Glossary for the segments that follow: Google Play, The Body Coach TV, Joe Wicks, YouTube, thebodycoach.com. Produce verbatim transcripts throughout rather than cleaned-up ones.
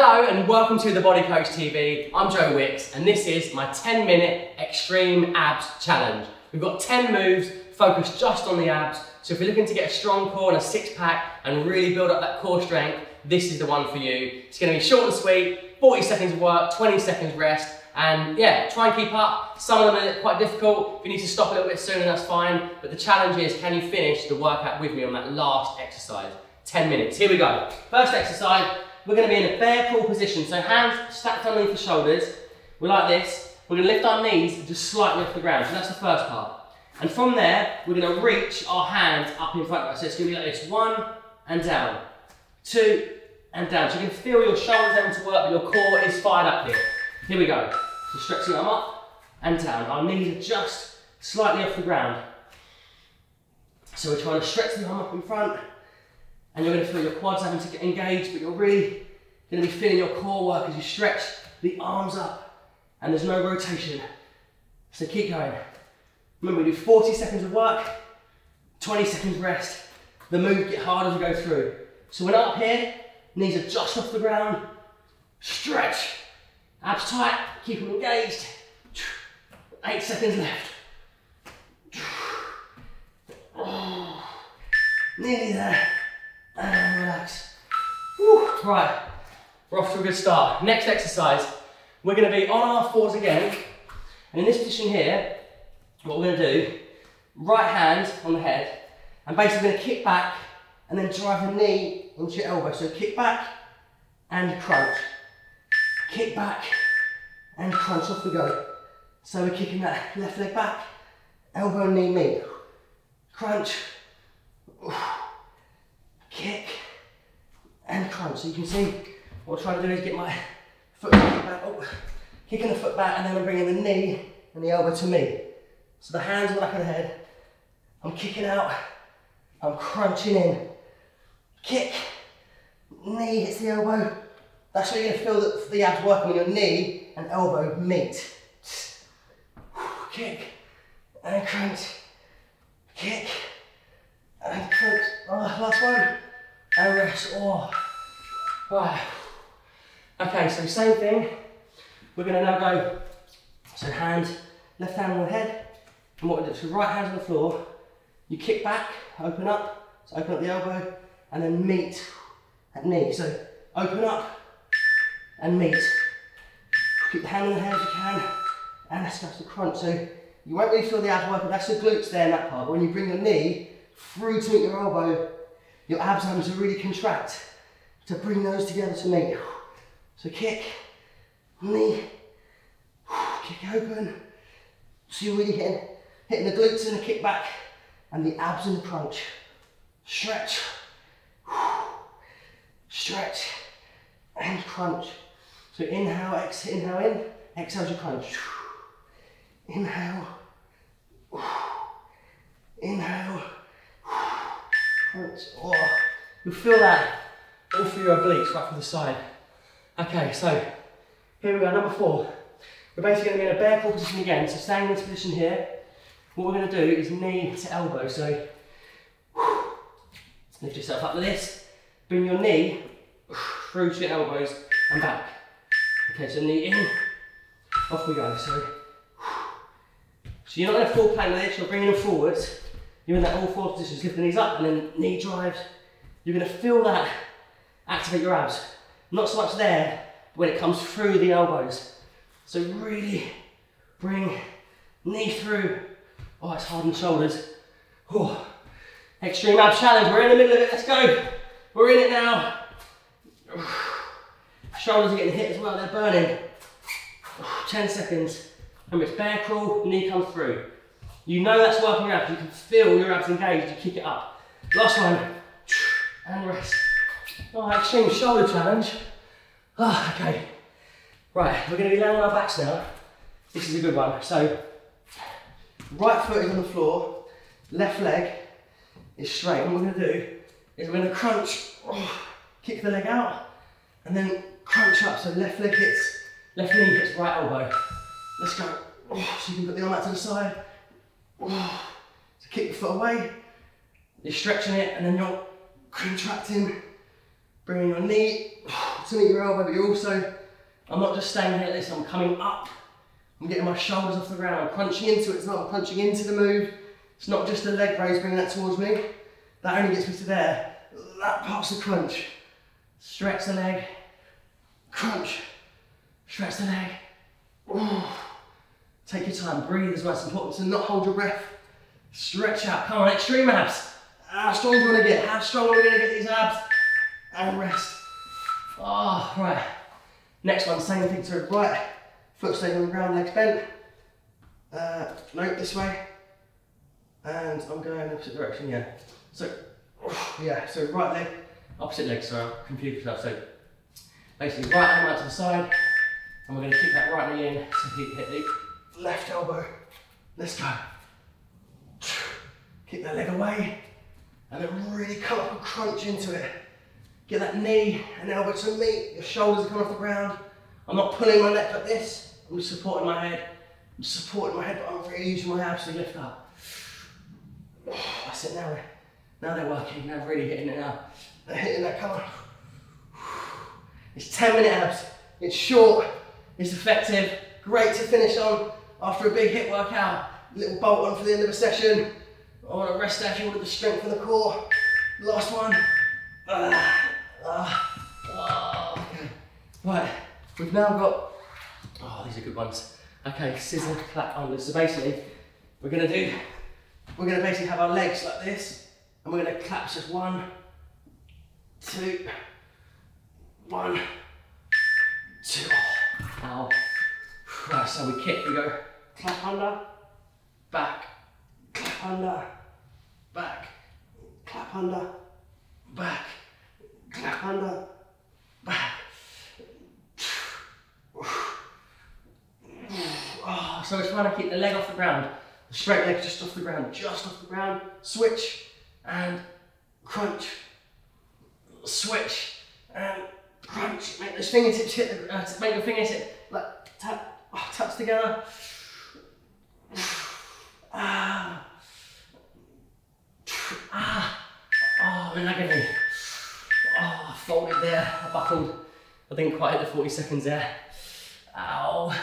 Hello and welcome to The Body Coach T V. I'm Joe Wicks and this is my ten minute extreme abs challenge. We've got ten moves focused just on the abs. So if you're looking to get a strong core and a six pack and really build up that core strength, this is the one for you. It's gonna be short and sweet, forty seconds of work, twenty seconds rest, and yeah, try and keep up. Some of them are quite difficult. If you need to stop a little bit sooner, that's fine. But the challenge is, can you finish the workout with me on that last exercise? ten minutes, here we go. First exercise, we're going to be in a bear crawl position, so hands stacked underneath the shoulders. We're like this. We're going to lift our knees just slightly off the ground. So that's the first part. And from there, we're going to reach our hands up in front of us. So it's going to be like this. One and down. Two and down. So you can feel your shoulders having to work, but your core is fired up here. Here we go. So stretching them up and down. Our knees are just slightly off the ground. So we're trying to stretch the arm up in front. And you're going to feel your quads having to get engaged, but you're really going to be feeling your core work as you stretch the arms up and there's no rotation. So keep going. Remember, we do forty seconds of work, twenty seconds rest. The moves get harder as you go through. So when up here, knees are just off the ground. Stretch, abs tight, keep them engaged. Eight seconds left. Oh, nearly there. And relax. Whew. Right, we're off to a good start. Next exercise, we're going to be on our fours again. And in this position here, what we're going to do, right hand on the head, and basically going to kick back and then drive the knee into your elbow. So kick back and crunch. Kick back and crunch. Off we go. So we're kicking that left leg back, elbow and knee meet. Crunch. Kick and crunch. So you can see what I'm trying to do is get my foot back, oh, kicking the foot back, and then I'm bringing the knee and the elbow to me. So the hands are back of the head. I'm kicking out. I'm crunching in. Kick, knee hits the elbow. That's where you're going to feel that the abs working when your knee and elbow meet. Kick and crunch. Kick and crunch. Oh, last one. And rest. Oh. Right. Okay, so same thing. We're going to now go, so hand, left hand on the head. And what we do, so right hand on the floor. You kick back, open up, so open up the elbow, and then meet at knee. So open up and meet. Keep the hand on the head if you can. And that's just a crunch. So you won't really feel the abs working. That's the glutes there in that part. But when you bring your knee through to meet your elbow, your abs having to really contract to bring those together to meet. So kick, knee, kick open. So you're really hitting, hitting the glutes and the kick back and the abs and the crunch. Stretch, stretch and crunch. So inhale, exhale, inhale in, exhale to crunch. Inhale, inhale. Oh, you'll feel that all through your obliques right from the side. Okay, so here we go, number four. We're basically going to be in a bear crawl position again, so staying in this position here. What we're going to do is knee to elbow, so lift yourself up like this, bring your knee through to your elbows and back. Okay, so knee in, off we go. So, so you're not going to full plank with this, you're bringing them forwards. You're in that all four positions, lift the knees up and then knee drives. You're going to feel that activate your abs. Not so much there, but when it comes through the elbows. So really bring knee through. Oh, it's hard on the shoulders. Oh, extreme ab challenge. We're in the middle of it. Let's go. We're in it now. Shoulders are getting hit as well. They're burning. Oh, ten seconds. Remember, it's bear crawl, knee comes through. You know that's working your abs. You can feel your abs engaged. You kick it up. Last one. And rest. Oh, extreme shoulder challenge. Oh, okay. Right, we're going to be laying on our backs now. This is a good one. So, right foot is on the floor. Left leg is straight. And what we're going to do is we're going to crunch. Oh, kick the leg out. And then crunch up. So left leg hits, left knee hits right elbow. Let's go. Oh, so you can put the arm out to the side. Oh, so kick the foot away, you're stretching it and then you're contracting, bringing your knee to meet your elbow, but you're also, I'm not just staying here at this, I'm coming up. I'm getting my shoulders off the ground, I'm crunching into it. It's not I'm crunching into the move. It's not just a leg raise bringing that towards me. That only gets me to there. That part's the crunch. Stretch the leg. Crunch. Stretch the leg. Ooh. Take your time, breathe as well. It's important to not hold your breath. Stretch out, come on, extreme abs. How strong do you want to get? How strong are we going to get these abs? And rest. Oh, right. Next one, same thing to the right. Foot staying on the ground, legs bent. Uh, no, this way. And I'm going in the opposite direction, yeah. So, yeah, so right leg, opposite leg, so I'll confuse myself. So, basically right arm out to the side, and we're going to kick that right knee in to hit the left elbow. Let's go. Kick that leg away, and then really come up and crunch into it. Get that knee and elbow to meet, your shoulders are coming off the ground. I'm not pulling my neck like this, I'm just supporting my head. I'm supporting my head, but I'm really using my abs to lift up. Oh, that's it now. Now they're working, now they're really hitting it now. They're hitting that, come on. It's ten minute abs, it's short, it's effective, great to finish on after a big hit workout. Little bolt on for the end of a session. I want to rest out here with the strength of the core. Last one. Ah, ah, ah, okay. Right, we've now got, oh, these are good ones. Okay, scissor clap under. So basically, we're going to do, we're going to basically have our legs like this, and we're going to clap just one, two, one, two. Ow. Right, so we kick, we go clap under, back, clap under, back, clap under, back, clap under, back. Oh, so it's trying to keep the leg off the ground, the straight leg just off the ground, just off the ground, switch and crunch, switch and crunch, make those fingertips hit, the, uh, make your fingertips like tap, oh, touch together. Ah, ah, oh, in agony. Oh, I folded there, I buckled. I didn't quite hit the forty seconds there. Ow.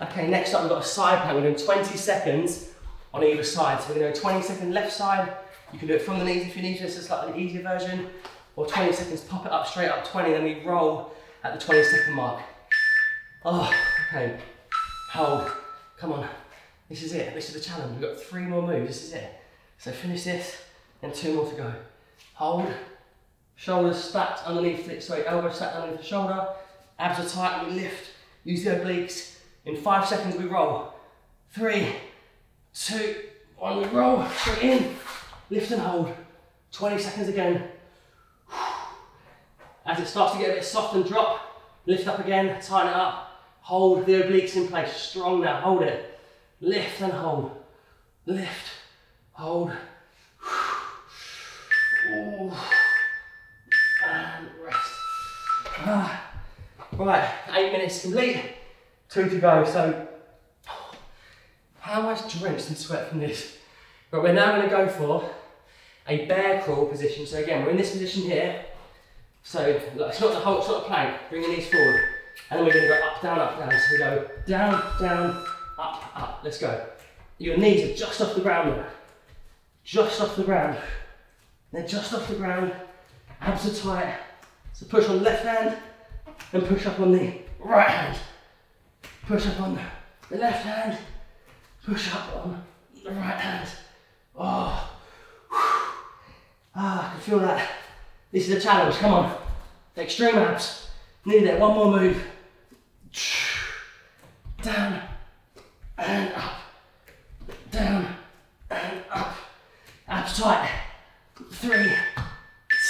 Okay, next up we've got a side plank. We're doing twenty seconds on either side. So we're going to do twenty second left side. You can do it from the knees if you need to, it's a slightly easier version. Or twenty seconds, pop it up straight up twenty, then we roll at the twenty second mark. Oh, okay. Hold. Come on. This is it, this is the challenge. We've got three more moves, this is it. So finish this, and two more to go. Hold, shoulders stacked underneath, the, sorry, elbow stacked underneath the shoulder, abs are tight, and we lift, use the obliques. In five seconds we roll. Three, two, one, we roll, straight in, lift and hold. twenty seconds again. As it starts to get a bit soft and drop, lift up again, tighten it up, hold the obliques in place, strong now, hold it. Lift and hold, lift, hold, and rest. Ah. Right, eight minutes complete, two to go. So, how much drenched and sweat from this? But we're now going to go for a bear crawl position. So again, we're in this position here. So look, it's not the whole, it's not a plank. Bring your knees forward, and then we're going to go up, down, up, down. So we go down, down. Up, up, let's go. Your knees are just off the ground now. Just off the ground. They're just off the ground. Abs are tight. So push on left hand and push up on the right hand. Push up on the left hand. Push up on the right hand. Oh. Ah, I can feel that. This is a challenge, come on. The extreme abs. Nearly there, one more move. Down. And up, down, and up. Abs tight. Three,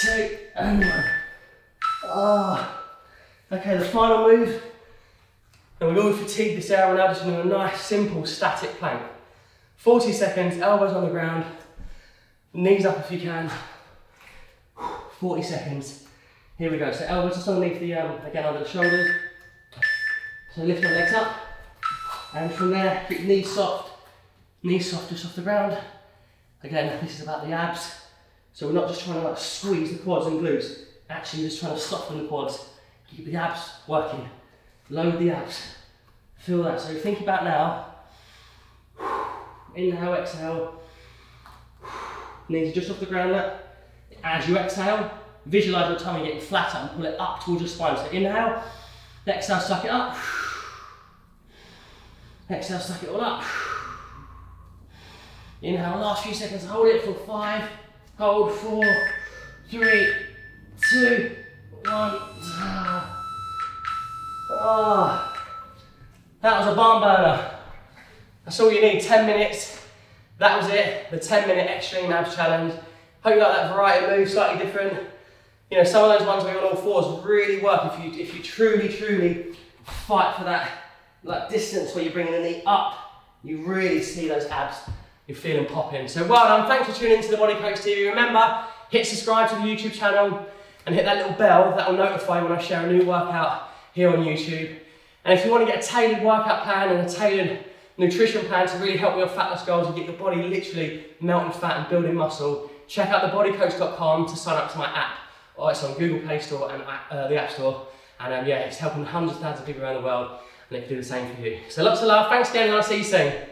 two, and one. Oh. Okay, the final move. And we're all fatigued this hour, and now just doing a nice, simple, static plank. forty seconds, elbows on the ground, knees up if you can. forty seconds. Here we go. So elbows just underneath the, um, again, under the shoulders. So lift your legs up. And from there, keep knees soft, knees soft just off the ground. Again, this is about the abs. So we're not just trying to like, squeeze the quads and glutes, actually just trying to soften the quads, Keep the abs working. Load the abs. Feel that. So think about now. Inhale, exhale. Knees just off the ground now. As you exhale, visualize your tummy getting flatter and pull it up towards your spine. So inhale, exhale, suck it up. Exhale, suck it all up. Inhale, last few seconds, hold it for five, hold four, three, two, one. Oh, that was a barn burner. That's all you need, ten minutes. That was it, the ten minute extreme abs challenge. Hope you like that variety of moves, slightly different. You know, some of those ones where you're on all fours really work if you if you truly, truly fight for that like distance where you're bringing the knee up. You really see those abs. You're feeling popping. So well done. Thanks for tuning into The Body Coach T V. Remember, hit subscribe to the YouTube channel and hit that little bell. That will notify when I share a new workout here on YouTube. And if you want to get a tailored workout plan and a tailored nutrition plan to really help your fat loss goals and get your body literally melting fat and building muscle, check out the body coach dot com to sign up to my app. Oh, it's on Google Play Store and uh, the App Store. And um, yeah, it's helping hundreds of thousands of people around the world, and it can do the same for you. So lots of love. Thanks again, and I'll see you soon.